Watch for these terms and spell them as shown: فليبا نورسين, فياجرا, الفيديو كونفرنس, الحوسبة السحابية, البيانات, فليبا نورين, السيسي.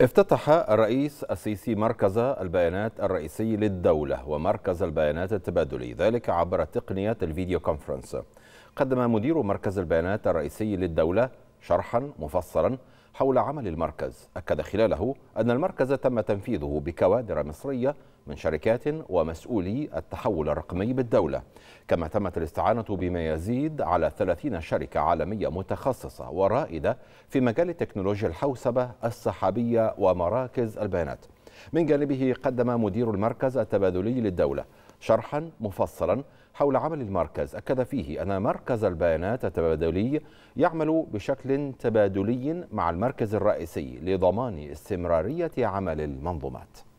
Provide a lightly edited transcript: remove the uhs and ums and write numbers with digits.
افتتح الرئيس السيسي مركز البيانات الرئيسي للدولة ومركز البيانات التبادلي، ذلك عبر تقنية الفيديو كونفرنس. قدم مدير مركز البيانات الرئيسي للدولة شرحا مفصلا حول عمل المركز، أكد خلاله أن المركز تم تنفيذه بكوادر مصرية من شركات ومسؤولي التحول الرقمي بالدولة، كما تمت الاستعانة بما يزيد على 30 شركة عالمية متخصصة ورائدة في مجال تكنولوجيا الحوسبة السحابية ومراكز البيانات. من جانبه قدم مدير المركز التبادلي للدولة شرحا مفصلا حول عمل المركز، أكد فيه أن مركز البيانات التبادلي يعمل بشكل تبادلي مع المركز الرئيسي لضمان استمرارية عمل المنظومات.